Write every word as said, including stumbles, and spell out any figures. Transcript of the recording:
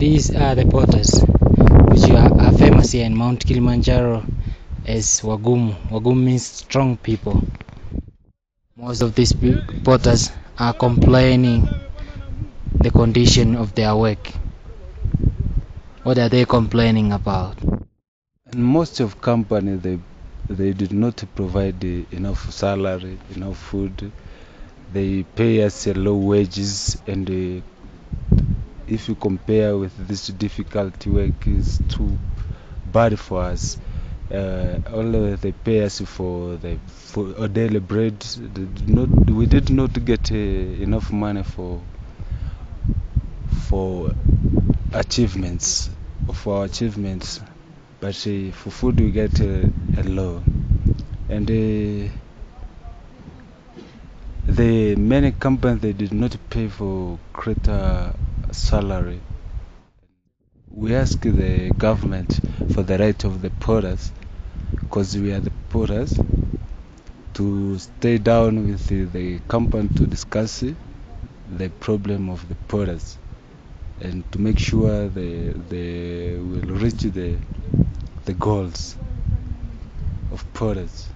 These are the potters which are famous here in Mount Kilimanjaro as Wagumu. Wagumu means strong people. Most of these potters are complaining the condition of their work. What are they complaining about? And most of companies, they they did not provide enough salary, enough food. They pay us low wages, and uh, if you compare with this difficult work, it's too bad for us. Uh, although they pay us for the for a daily bread, they did not, we did not get uh, enough money for for achievements for our achievements. But uh, for food we get uh, a low, and uh, the many companies, they did not pay for greater salary. We ask the government for the right of the potters, because we are the potters, to stay down with the, the company to discuss the problem of the potters, and to make sure they they will reach the the goals of potters.